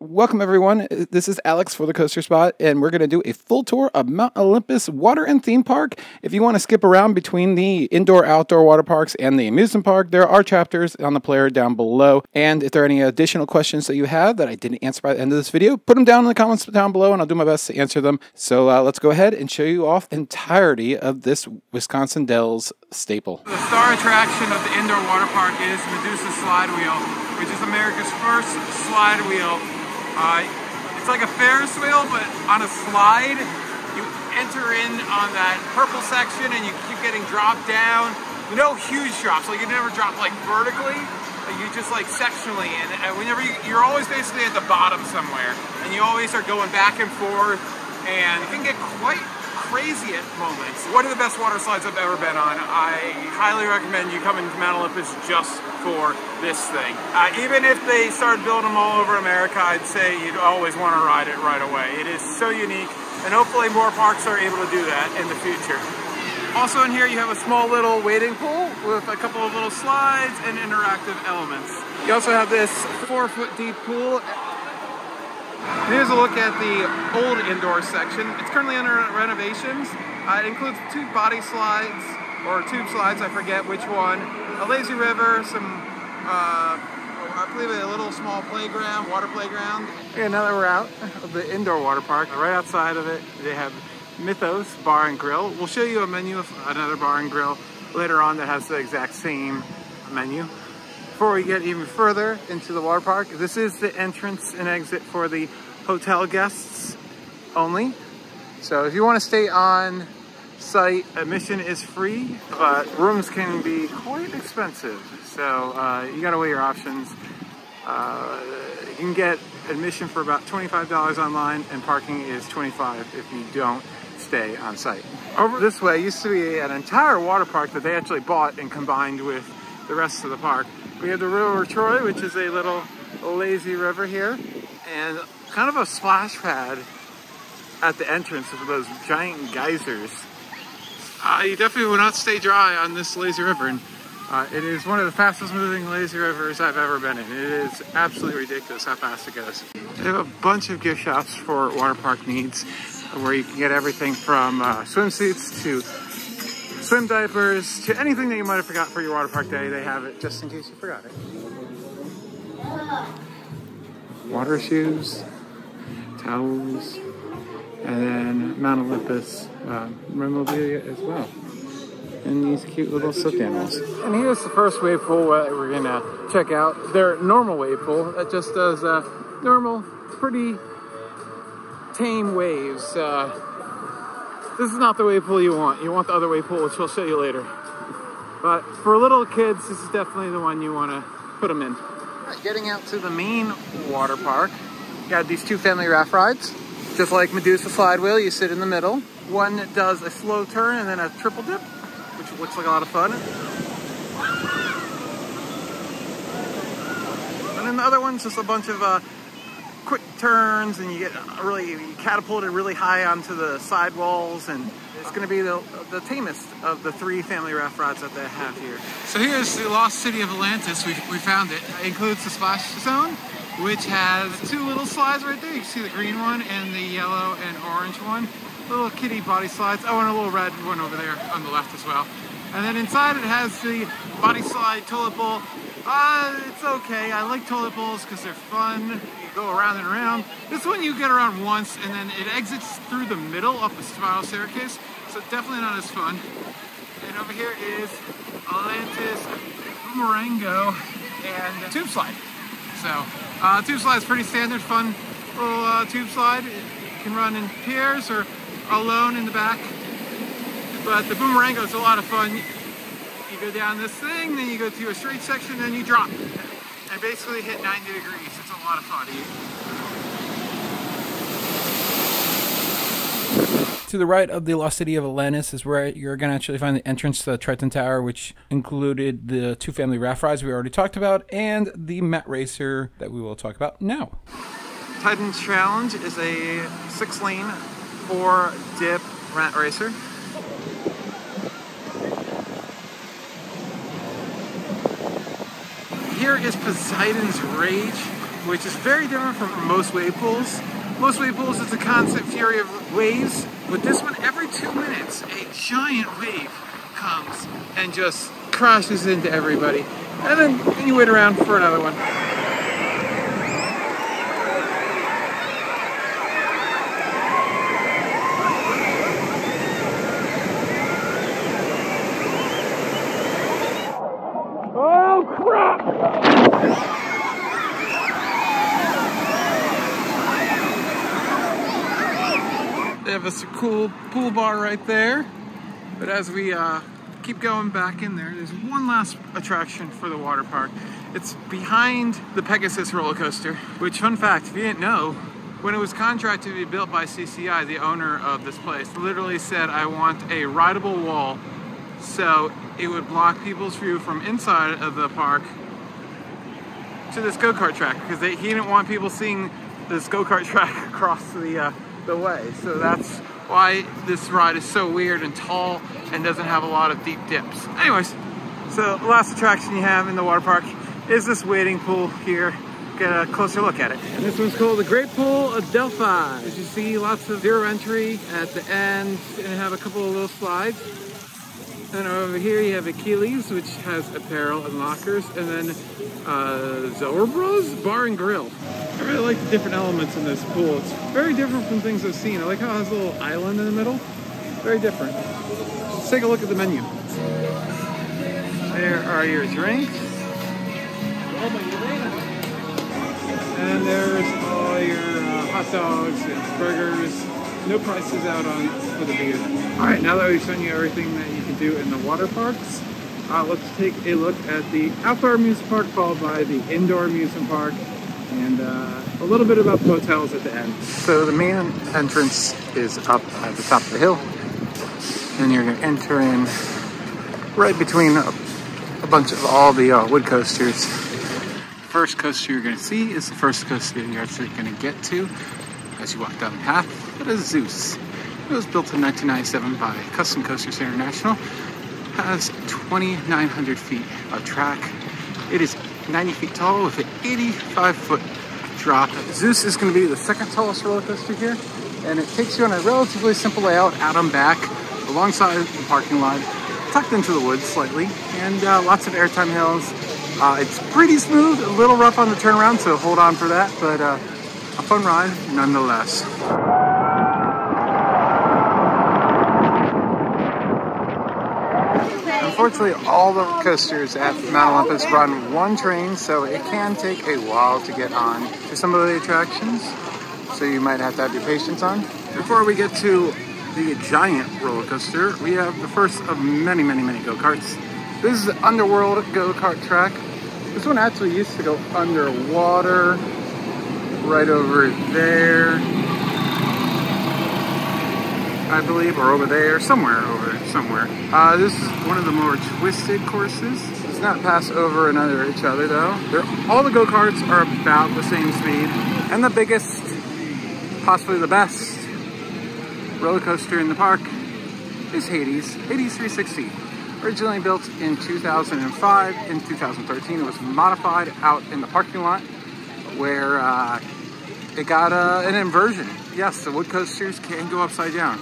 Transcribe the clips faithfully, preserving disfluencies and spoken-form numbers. Welcome, everyone. This is Alex for The Coaster Spot, and we're going to do a full tour of Mount Olympus Water and Theme Park. If you want to skip around between the indoor-outdoor water parks and the amusement park, there are chapters on the player down below. And if there are any additional questions that you have that I didn't answer by the end of this video, put them down in the comments down below, and I'll do my best to answer them. So uh, let's go ahead and show you off the entirety of this Wisconsin Dells staple. The star attraction of the indoor water park is Medusa's Slide Wheel, which is America's first slide wheel. Uh, it's like a Ferris wheel, but on a slide. You enter in on that purple section and you keep getting dropped down. No huge drops, like you never drop like vertically, you just like sectionally. And whenever you, you're always basically at the bottom somewhere, and you always are going back and forth, and it can get quite crazy at moments. One of the best water slides I've ever been on. I highly recommend you coming to Mount Olympus just for this thing. Uh, even if they started building them all over America, I'd say you'd always want to ride it right away. It is so unique, and hopefully more parks are able to do that in the future. Also in here you have a small little wading pool with a couple of little slides and interactive elements. You also have this four foot deep pool. Here's a look at the old indoor section. It's currently under renovations. Uh, it includes two body slides, or tube slides, I forget which one. A lazy river, some, uh, I believe a little small playground, water playground. Okay, now that we're out of the indoor water park, right outside of it, they have Mythos Bar and Grill. We'll show you a menu of another bar and grill later on that has the exact same menu. Before we get even further into the water park, this is the entrance and exit for the hotel guests only. So if you want to stay on site, admission is free, but rooms can be quite expensive, so uh, you gotta weigh your options. Uh, you can get admission for about twenty-five dollars online, and parking is twenty-five dollars if you don't stay on site. Over this way used to be an entire water park that they actually bought and combined with the rest of the park. We have the River Troy, which is a little lazy river here, and kind of a splash pad at the entrance of those giant geysers. Uh, you definitely will not stay dry on this lazy river, and uh, it is one of the fastest moving lazy rivers I've ever been in. It is absolutely ridiculous how fast it goes. They have a bunch of gift shops for water park needs, where you can get everything from uh, swimsuits to swim diapers to anything that you might have forgot for your water park day. They have it just in case you forgot it. Water shoes, towels, and then Mount Olympus uh, memorabilia as well. And these cute little sook animals. And here's the first wave pool that we're gonna check out. Their normal wave pool that just does uh, normal, pretty tame waves. Uh, this is not the wave pool you want. You want the other wave pool, which we'll show you later. But for little kids, this is definitely the one you wanna put them in. All right, getting out to the main water park, you got these two family raft rides. Just like Medusa Slide Wheel, you sit in the middle. One does a slow turn and then a triple dip, which looks like a lot of fun. And then the other one's just a bunch of uh, quick turns, and you get really catapulted really high onto the sidewalls, and it's gonna be the, the tamest of the three family raft rides that they have here. So here's the Lost City of Atlantis, we, we found it. It includes the splash zone, which has two little slides right there. You can see the green one and the yellow and orange one. Little kitty body slides. Oh, and a little red one over there on the left as well. And then inside it has the body slide toilet bowl. Uh, it's okay. I like toilet bowls because they're fun. You go around and around. This one you get around once, and then it exits through the middle of the spiral staircase. So definitely not as fun. And over here is Atlantis Boomerango and tube slide. So, uh, tube slide is pretty standard, fun little uh, tube slide. It can run in pairs or alone in the back. But the Boomerango is a lot of fun. You go down this thing, then you go to a straight section, then you drop and basically hit ninety degrees. It's a lot of fun. To the right of the Lost City of Atlantis is where you're going to actually find the entrance to the Triton Tower, which included the two family raft rides we already talked about and the mat racer that we will talk about now. Titan Challenge is a six lane, four dip mat racer. Here is Poseidon's Rage, which is very different from most wave pools. Most wave pools is a constant fury of waves, but this one, every two minutes, a giant wave comes and just crashes into everybody. And then and you wait around for another one. That's a cool pool bar right there, but as we uh, keep going back in there, there's one last attraction for the water park. It's behind the Pegasus roller coaster, which, fun fact, if you didn't know, when it was contracted to be built by C C I, the owner of this place literally said, I want a rideable wall so it would block people's view from inside of the park to this go-kart track, because they, he didn't want people seeing this go-kart track across the uh, the way. So that's why this ride is so weird and tall and doesn't have a lot of deep dips. Anyways, so the last attraction you have in the water park is this wading pool here. Get a closer look at it. And this one's called the Great Pool of Delphi. As you see, lots of zero entry at the end and have a couple of little slides. And over here you have Achilles, which has apparel and lockers, and then uh, Zorbo's Bar and Grill. I really like the different elements in this pool. It's very different from things I've seen. I like how it has a little island in the middle. Very different. Let's take a look at the menu. There are your drinks. And there's all your uh, hot dogs and burgers. No prices out on for the beer. All right, now that we've shown you everything that you can do in the water parks, uh, let's take a look at the outdoor amusement park followed by the indoor amusement park, and uh, a little bit about the hotels at the end. So the main entrance is up at the top of the hill, and you're going to enter in right between a, a bunch of all the uh, wood coasters. First coaster you're going to see is the first coaster you're actually going to get to as you walk down the path. That is Zeus. It was built in nineteen ninety-seven by Custom Coasters International. Has twenty-nine hundred feet of track. It is ninety feet tall with an eighty-five foot drop. Zeus is going to be the second tallest roller coaster here, and it takes you on a relatively simple layout out on back, alongside the parking lot, tucked into the woods slightly, and uh, lots of airtime hills. Uh, it's pretty smooth, a little rough on the turnaround, so hold on for that, but uh, a fun ride nonetheless. Unfortunately, all the coasters at Mount Olympus run one train, so it can take a while to get on to some of the attractions, so you might have to have your patience on. Before we get to the giant roller coaster, we have the first of many, many, many go-karts. This is the Underworld Go-Kart Track. This one actually used to go underwater. Right over there, I believe, or over there, somewhere over somewhere. Uh, this is one of the more twisted courses. Does not pass over and under each other though. They're, all the go-karts are about the same speed. And the biggest, possibly the best, roller coaster in the park is Hades, Hades three sixty. Originally built in two thousand five, in two thousand thirteen it was modified out in the parking lot, where uh, it got uh, an inversion. Yes, the wood coasters can go upside down.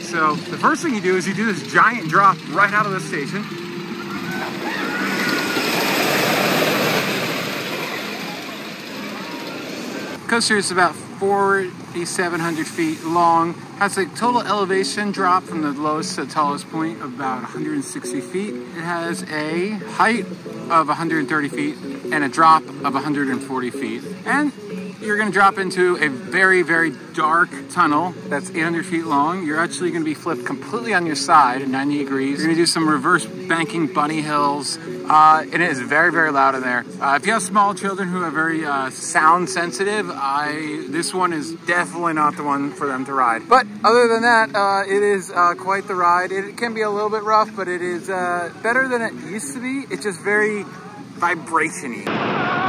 So the first thing you do is you do this giant drop right out of the station. The coaster is about forty-seven hundred feet long, has a total elevation drop from the lowest to the tallest point of about one hundred sixty feet. It has a height of one hundred thirty feet and a drop of one hundred forty feet. And you're gonna drop into a very, very dark tunnel that's eight hundred feet long. You're actually gonna be flipped completely on your side at ninety degrees. You're gonna do some reverse banking bunny hills. Uh, and it is very, very loud in there. Uh, if you have small children who are very uh, sound sensitive, I this one is definitely not the one for them to ride. But other than that, uh, it is uh, quite the ride. It can be a little bit rough, but it is uh, better than it used to be. It's just very vibration-y.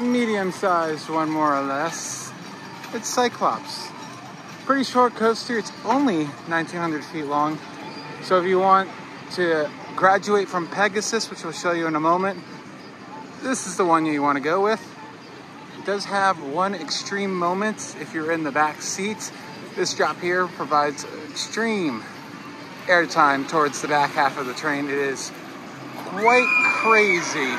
Medium-sized one, more or less. It's Cyclops. pretty short coaster. It's only nineteen hundred feet long. So if you want to graduate from Pegasus, which we'll show you in a moment, this is the one you want to go with. It does have one extreme moment if you're in the back seat. This drop here provides extreme airtime towards the back half of the train. It is quite crazy.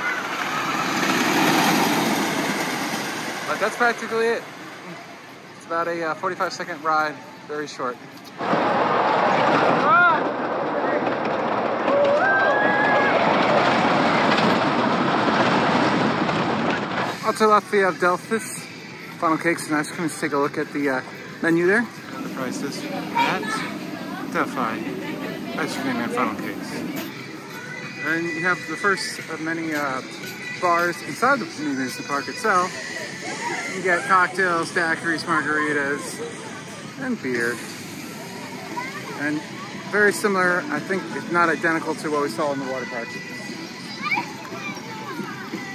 But that's practically it. It's about a uh, forty-five second ride, very short. Also left we have Delphi's Final Cakes and Ice Cream. Let's take a look at the uh, menu there. The prices at Delphi, Ice Cream and Funnel Cakes. And you have the first of many uh, bars inside the amusement park itself. You get cocktails, daiquiris, margaritas, and beer. And very similar, I think, if not identical to what we saw in the water park.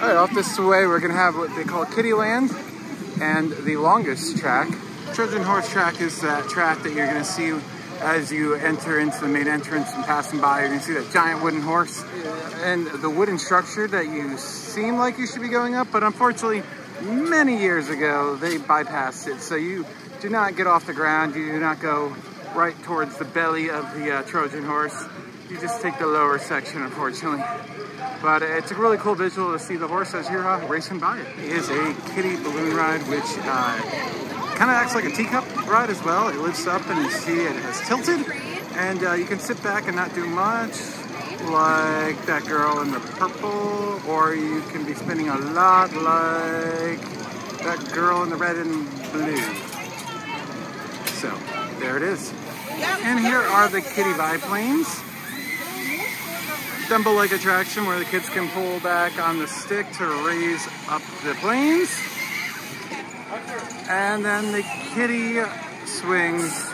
All right, off this way, we're gonna have what they call Kitty Land and the longest track. Trojan Horse Track is that track that you're gonna see as you enter into the main entrance and passing by. You're gonna see that giant wooden horse and the wooden structure that you seem like you should be going up, but unfortunately, many years ago, they bypassed it. So you do not get off the ground. You do not go right towards the belly of the uh, Trojan Horse. You just take the lower section, unfortunately. But it's a really cool visual to see the horse as you're uh, racing by it. It is a kiddie balloon ride, which uh, kind of acts like a teacup ride as well. It lifts up and you see it has tilted. And uh, you can sit back and not do much, like that girl in the purple. Or you can be spinning a lot, like that girl in the red and blue. So, there it is. And here are the kiddie biplanes. Dumble-like attraction where the kids can pull back on the stick to raise up the planes. And then the kiddie swings,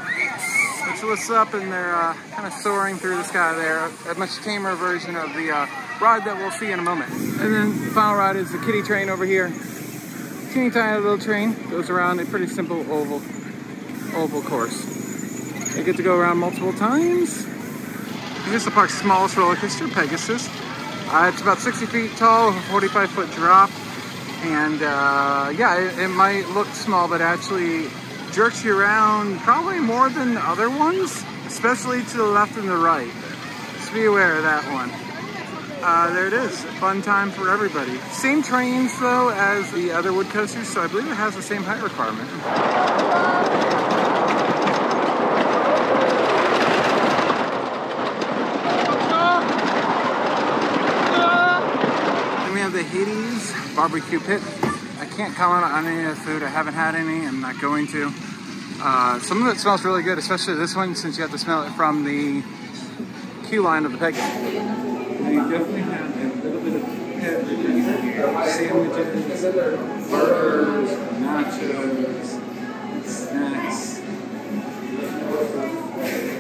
which lifts up and they're uh, kind of soaring through the sky there. A much tamer version of the uh, ride that we'll see in a moment. And then the final ride is the kiddie train over here. Teeny tiny little train goes around a pretty simple oval, oval course. You get to go around multiple times. Here's the park's smallest roller coaster, Pegasus. Uh, it's about sixty feet tall, forty-five foot drop. And uh, yeah, it, it might look small, but actually jerks you around probably more than the other ones, especially to the left and the right. Just be aware of that one. Uh, there it is, a fun time for everybody. Same trains though as the other wood coasters, so I believe it has the same height requirement. The Hades barbecue pit. I can't comment on any of the food. I haven't had any. I'm not going to. Uh, some of it smells really good, especially this one, since you have to smell it from the queue line of the Pegasus. They definitely have a little bit of pet sandwiches, burgers, nachos, snacks,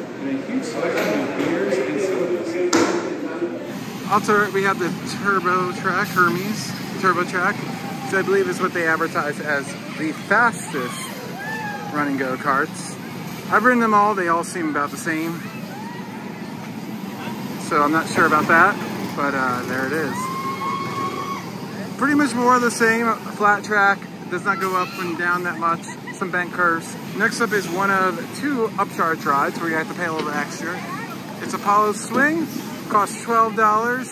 and a huge selection of beers and sodas. Also, we have the Turbo Track, Hermes Turbo Track, which I believe is what they advertise as the fastest running go-karts. I've ridden them all, they all seem about the same. So I'm not sure about that, but uh, there it is. Pretty much more of the same, a flat track, does not go up and down that much, some bank curves. Next up is one of two upcharge rides where you have to pay a little extra. It's Apollo Swing. Costs twelve dollars.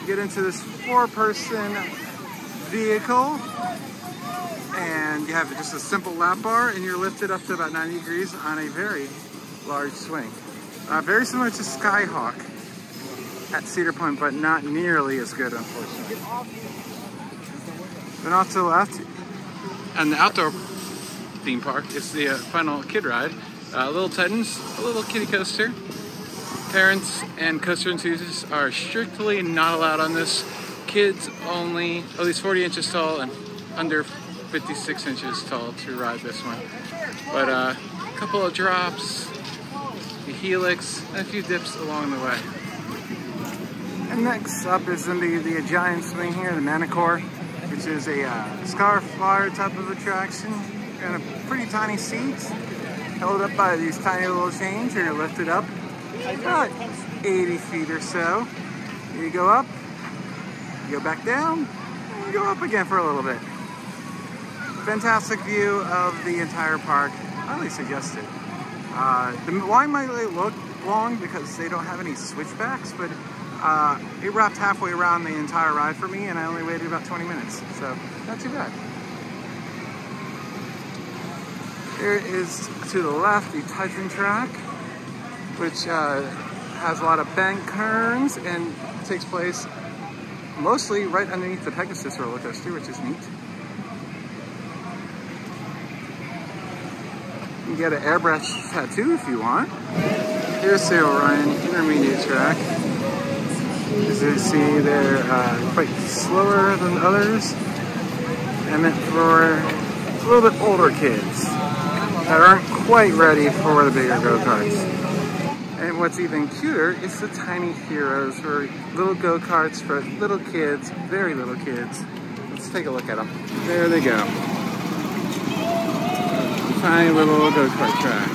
You get into this four-person vehicle, and you have just a simple lap bar, and you're lifted up to about ninety degrees on a very large swing. Uh, very similar to Skyhawk at Cedar Point, but not nearly as good, unfortunately. Then off to the left, and the outdoor theme park is the uh, final kid ride. Uh, Little Titans, a little kiddie coaster. Parents and coaster enthusiasts are strictly not allowed on this. Kids only, at least forty inches tall and under fifty-six inches tall to ride this one. But uh, a couple of drops, a helix, and a few dips along the way. And next up is going to be the giant swing here, the Manticore, which is a uh, scarf flyer type of attraction and a pretty tiny seat. held up by these tiny little chains. You're gonna lift it up about eighty feet or so. You go up, you go back down, and you go up again for a little bit. Fantastic view of the entire park. I highly suggest it. Uh, the line might look long because they don't have any switchbacks, but uh, it wrapped halfway around the entire ride for me, and I only waited about twenty minutes, so not too bad. Here is, to the left, the Titan Track, which uh, has a lot of bank turns and takes place mostly right underneath the Pegasus roller coaster, which is neat. You can get an airbrush tattoo if you want. Here's the Orion Intermediate Track. As you see, they're uh, quite slower than others, and meant for a little bit older kids that aren't quite ready for the bigger go-karts. And what's even cuter is the Tiny Heroes, or little go-karts for little kids, very little kids. Let's take a look at them. There they go. Tiny little go-kart track.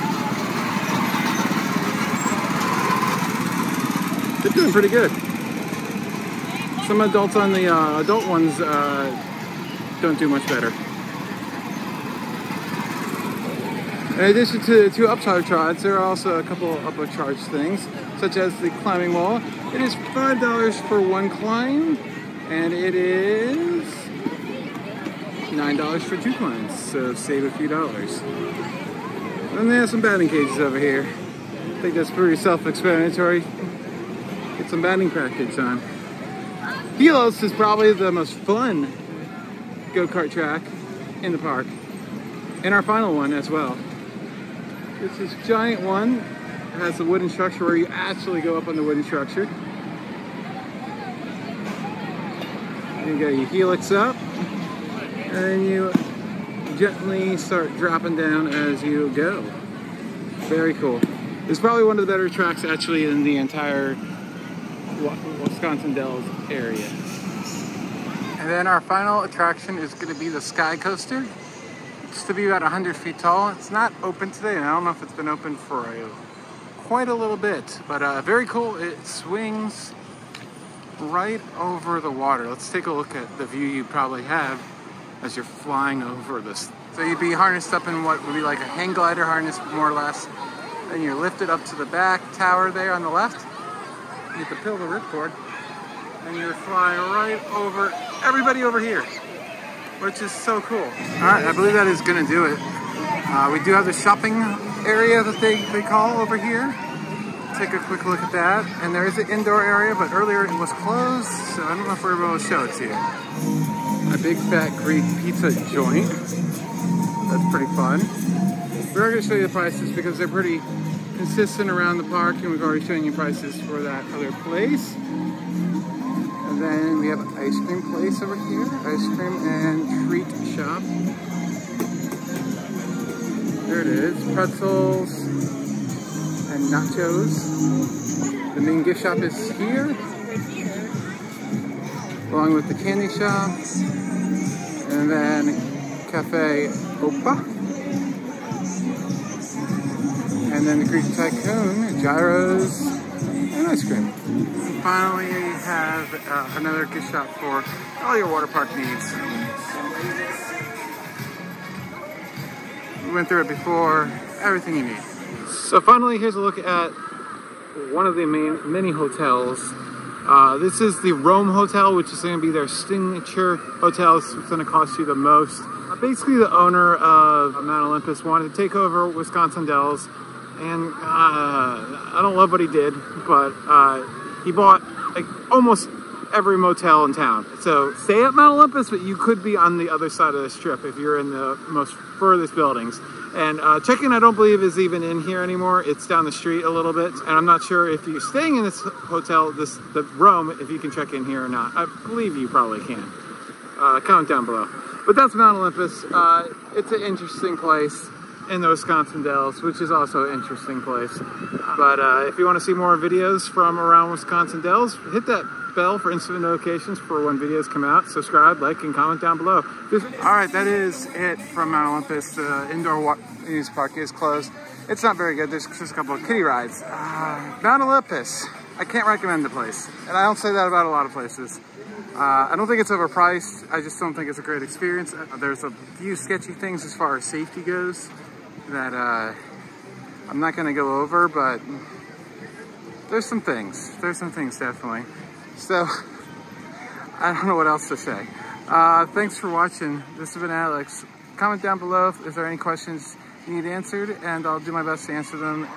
They're doing pretty good. Some adults on the uh, adult ones uh, don't do much better. In addition to the two upcharge rides, there are also a couple of upcharge things, such as the climbing wall. It is five dollars for one climb, and it is nine dollars for two climbs, so save a few dollars. Then they have some batting cages over here. I think that's pretty self-explanatory. Get some batting practice on. Helios is probably the most fun go-kart track in the park, and our final one as well. It's this giant one. It has a wooden structure where you actually go up on the wooden structure. You get your helix up, and you gently start dropping down as you go. Very cool. It's probably one of the better tracks actually in the entire Wisconsin Dells area. And then our final attraction is going to be the Sky Coaster. It's to be about one hundred feet tall. It's not open today, and I don't know if it's been open for a, quite a little bit, but uh, very cool. It swings right over the water. Let's take a look at the view you probably have as you're flying over this. So you'd be harnessed up in what would be like a hang glider harness, more or less. Then you're lifted up to the back tower there on the left. You have to pull the ripcord, and you're flying right over everybody over here, which is so cool. All right, I believe that is gonna do it. Uh, we do have the shopping area that they, they call over here. Take a quick look at that. And there is an indoor area, but earlier it was closed, so I don't know if we're able to show it to you. A big fat Greek pizza joint. That's pretty fun. We're gonna show you the prices because they're pretty consistent around the park, and we've already shown you prices for that other place. And then we have an ice cream place over here, ice cream and treat shop. There it is, pretzels and nachos. The main gift shop is here, along with the candy shop. And then Cafe Opa. And then the Greek Tycoon, gyros, and ice cream. And finally, you have uh, another gift shop for all your water park needs. We went through it before, everything you need. So finally, here's a look at one of the main mini hotels. Uh, this is the Rome Hotel, which is going to be their signature hotel. It's going to cost you the most. Uh, basically, the owner of Mount Olympus wanted to take over Wisconsin Dells, and uh, I don't love what he did, but uh, he bought like almost every motel in town. So stay at Mount Olympus, but you could be on the other side of the strip if you're in the most furthest buildings. And uh, check-in, I don't believe, is even in here anymore. It's down the street a little bit, and I'm not sure if you're staying in this hotel, this the Rome, if you can check in here or not. I believe you probably can. Uh, comment down below. But that's Mount Olympus. Uh, it's an interesting place in the Wisconsin Dells, which is also an interesting place. But uh, if you want to see more videos from around Wisconsin Dells, hit that bell for instant notifications for when videos come out. Subscribe, like, and comment down below. All right, that is it from Mount Olympus. The indoor water park is closed. It's not very good. There's just a couple of kiddie rides. Uh, Mount Olympus. I can't recommend the place. And I don't say that about a lot of places. Uh, I don't think it's overpriced. I just don't think it's a great experience. There's a few sketchy things as far as safety goes that uh, I'm not going to go over, but there's some things. There's some things, definitely. So, I don't know what else to say. Uh, thanks for watching. This has been Alex. Comment down below if there are any questions you need answered, and I'll do my best to answer them.